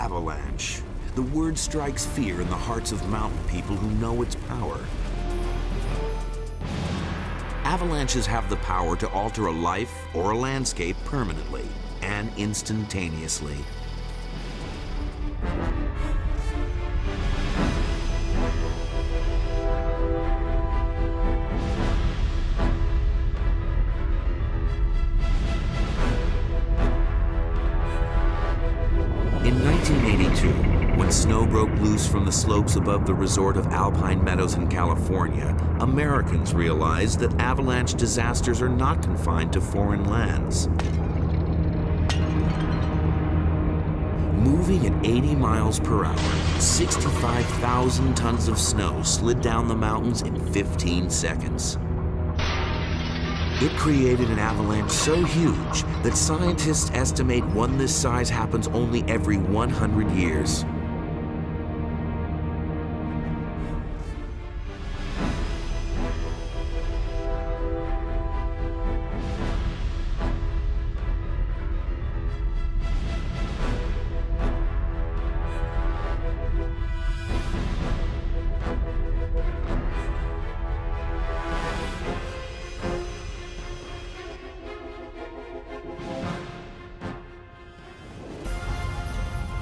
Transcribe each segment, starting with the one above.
avalanche. The word strikes fear in the hearts of mountain people who know its power. Avalanches have the power to alter a life or a landscape permanently and instantaneously. From the slopes above the resort of Alpine Meadows in California, Americans realized that avalanche disasters are not confined to foreign lands. Moving at 80 miles per hour, 65,000 tons of snow slid down the mountains in 15 seconds. It created an avalanche so huge that scientists estimate one this size happens only every 100 years.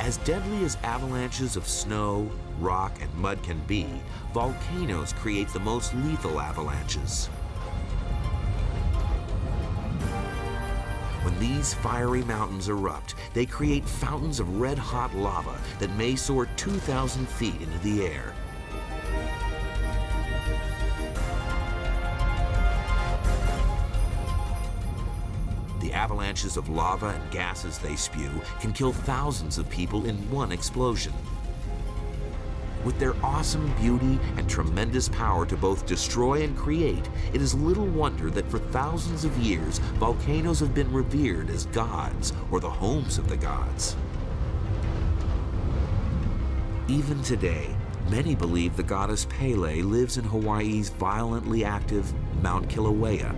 As deadly as avalanches of snow, rock, and mud can be, volcanoes create the most lethal avalanches. When these fiery mountains erupt, they create fountains of red-hot lava that may soar 2,000 feet into the air. Avalanches of lava and gases they spew can kill thousands of people in one explosion. With their awesome beauty and tremendous power to both destroy and create, it is little wonder that for thousands of years, volcanoes have been revered as gods or the homes of the gods. Even today, many believe the goddess Pele lives in Hawaii's violently active Mount Kilauea.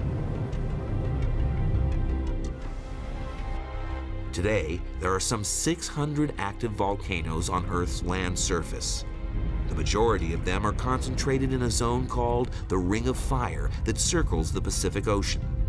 Today, there are some 600 active volcanoes on Earth's land surface. The majority of them are concentrated in a zone called the Ring of Fire that circles the Pacific Ocean.